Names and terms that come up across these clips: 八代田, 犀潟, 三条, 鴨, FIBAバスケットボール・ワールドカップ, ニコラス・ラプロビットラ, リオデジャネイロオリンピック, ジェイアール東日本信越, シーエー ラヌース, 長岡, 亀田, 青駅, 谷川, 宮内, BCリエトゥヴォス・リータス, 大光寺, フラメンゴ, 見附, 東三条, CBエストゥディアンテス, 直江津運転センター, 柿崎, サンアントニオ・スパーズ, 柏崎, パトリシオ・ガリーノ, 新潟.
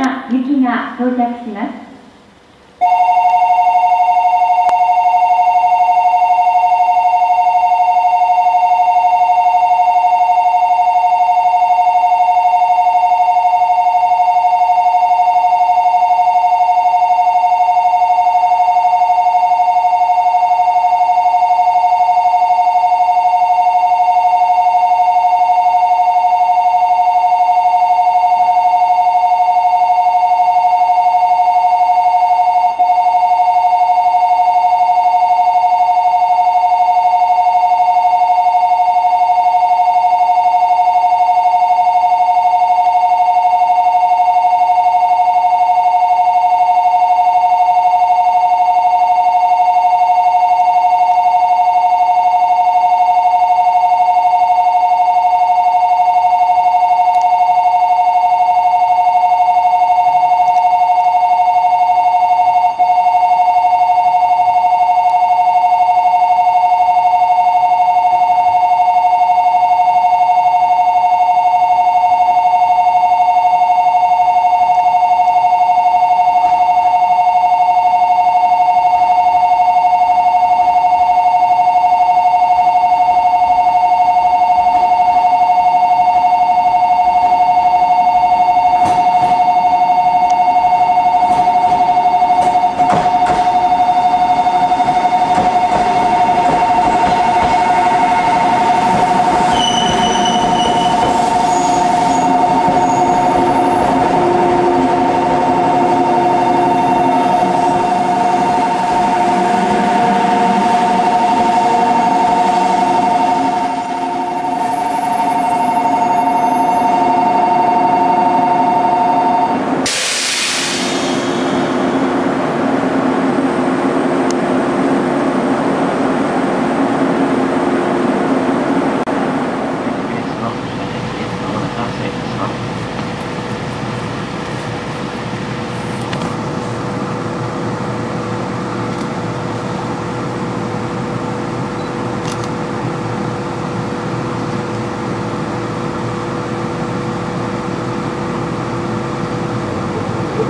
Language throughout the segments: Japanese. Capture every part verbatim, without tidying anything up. した雪が到着します。こ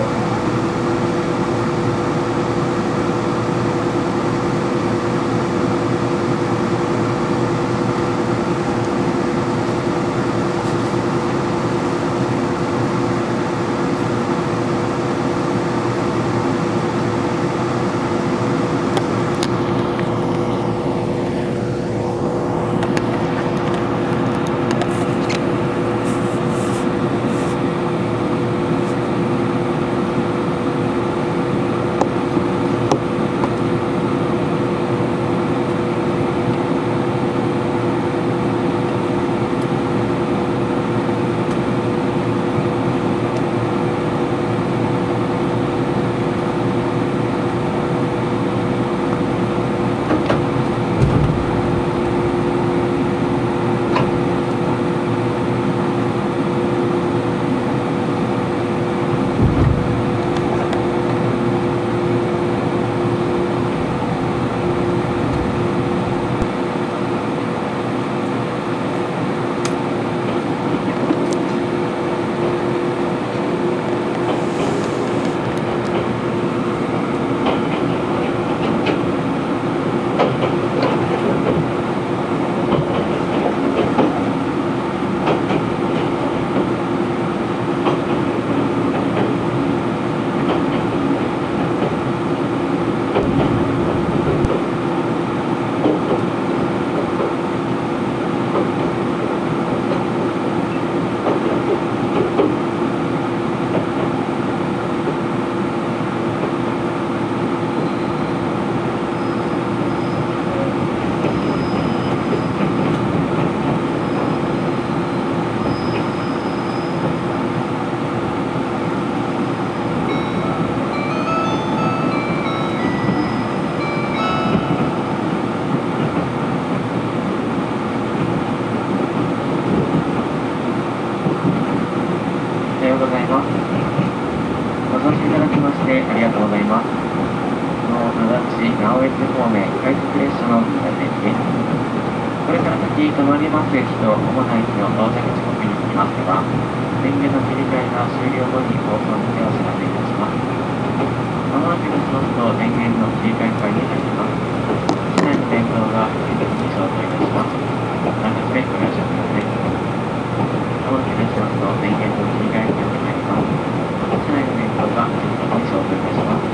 れから先、止まります駅と主な駅の到着時刻に。ますが、電源の切り替えが終了後に放送にてお知らせいたします。まもなくにしますと電源の切り替え会に入ります。車内の電灯が引き続き消灯いたします。何らかでご了承ください。まもなくにしますと電源の切り替え会に入ります。車内の電灯が引き続き消灯いたします。何らかでご了承ください。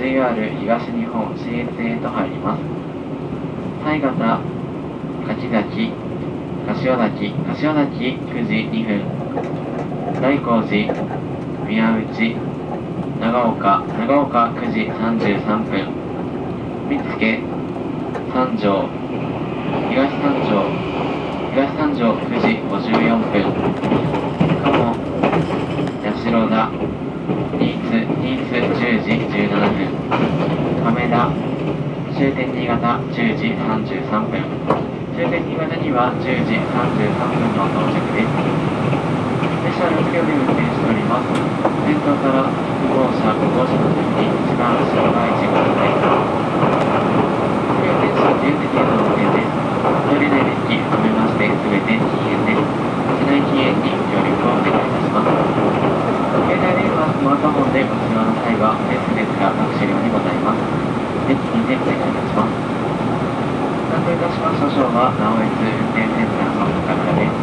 ジェイアール 東日本信越へと入ります。犀潟、柿崎、柏崎、柏崎くじにふん、大光寺、宮内、長岡、長岡くじさんじゅうさんぷん、見附、三条、東三条、東三条くじごじゅうよんぷん、鴨、八代田、じゅうじじゅうななふん、亀田、終点新潟じゅうじさんじゅうさんぷん、終点新潟にはじゅうじさんじゅうさんぷんの到着です。列車はろっきょで運転しております。先頭からろくごうしゃごごうしゃの席に一番後ろがいちごうせんです。運転車じゅうせきへの運転です。乗れない席を止めまして全て禁煙です。車内禁煙に協力をお願いいたします。携帯電話、スマートフォンでご使用の際は、エスエムエスが各車両にございます。ぜひ運転お願いいたします。担当いたしました車掌は、直江津運転センターの中村です。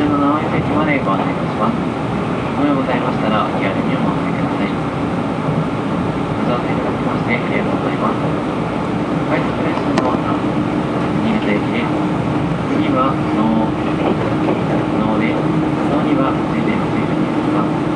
途中の直江津駅までご案内いたします。ご用ございましたら、お気軽にお申し付けください。ご乗車いただきまして、ありがとうございます。快速列車の新潟駅です。次は、能、能で、能には、終点水分に行きます。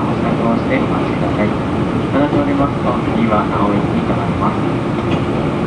は発車をしてお待ちください。いただいておりますと、次は青駅に止まります。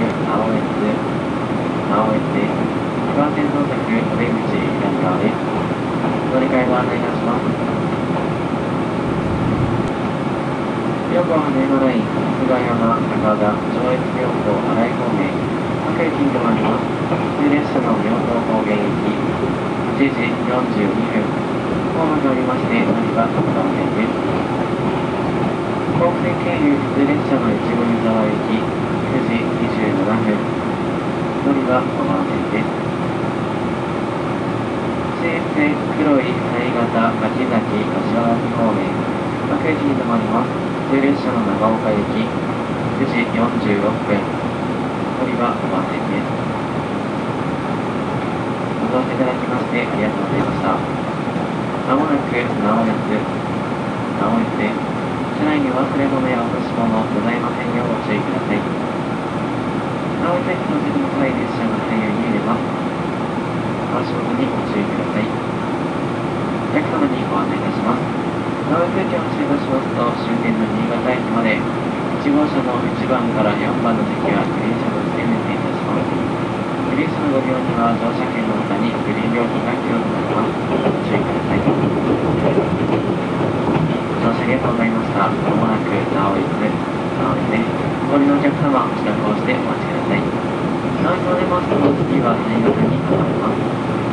乗ります。お次は谷川に変わります。